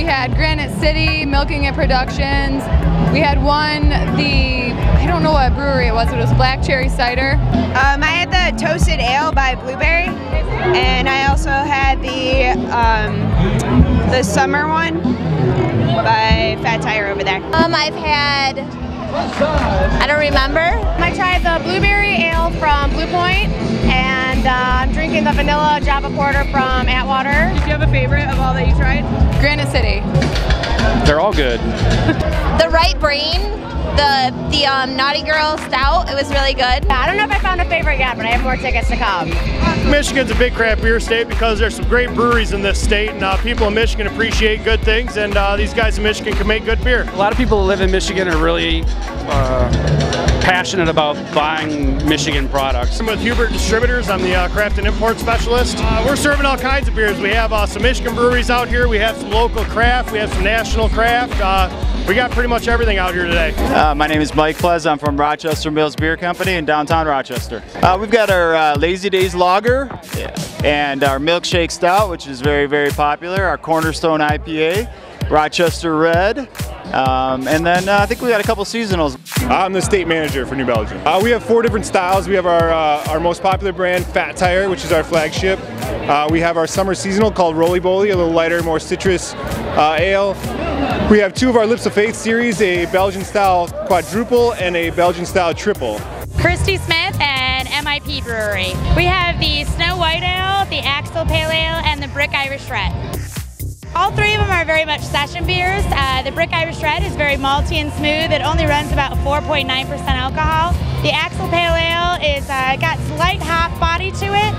we had Granite City, Milking It Productions. We had one, I don't know what brewery it was, but it was Black Cherry Cider. I had the Toasted Ale by Blueberry, and I also had the Summer one by Fat Tire over there. I've had, I don't remember. I tried the Blueberry Ale from Blue Point, and I'm drinking the Vanilla Java Porter from Atwater. Did you have a favorite of all that you tried? Granite City. They're all good. The Right Brain, the Naughty Girl Stout, it was really good. I don't know if I found a favorite yet, but I have more tickets to come. Michigan's a big craft beer state because there's some great breweries in this state, and people in Michigan appreciate good things, and these guys in Michigan can make good beer. A lot of people who live in Michigan are really passionate about buying Michigan products. I'm with Hubert Distributors. I'm the craft and import specialist. We're serving all kinds of beers. We have some Michigan breweries out here. We have some local craft. We have some national craft. We got pretty much everything out here today. My name is Mike Pless. I'm from Rochester Mills Beer Company in downtown Rochester. We've got our Lazy Days Lager and our Milkshake Stout, which is very, very popular, our Cornerstone IPA, Rochester Red, and then I think we got a couple seasonals. I'm the state manager for New Belgium. We have four different styles. We have our most popular brand, Fat Tire, which is our flagship. We have our summer seasonal called Roly Poly, a little lighter, more citrus ale. We have two of our Lips of Faith series, a Belgian style quadruple and a Belgian style triple. Christy Smith and MIP Brewery. We have the Snow White Ale, the Axle Pale Ale, and the Brick Irish Red. All three of them are very much session beers. The Brick Irish Red is very malty and smooth. It only runs about 4.9% alcohol. The Axle Pale Ale is got light hop body to it.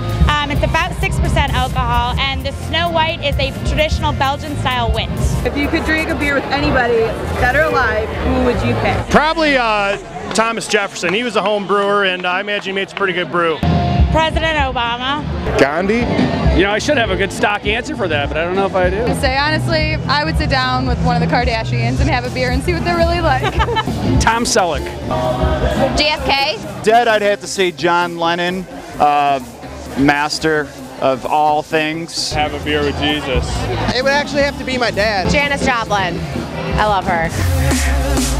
It's about 6% alcohol, and the Snow White is a traditional Belgian style wit. If you could drink a beer with anybody, dead or alive, who would you pick? Probably Thomas Jefferson. He was a home brewer, and I imagine he makes a pretty good brew. President Obama. Gandhi. You know, I should have a good stock answer for that, but I don't know if I do. I say, honestly, I would sit down with one of the Kardashians and have a beer and see what they're really like. Tom Selleck. JFK. Dead, I'd have to say John Lennon, master of all things. Have a beer with Jesus. It would actually have to be my dad. Janis Joplin. I love her.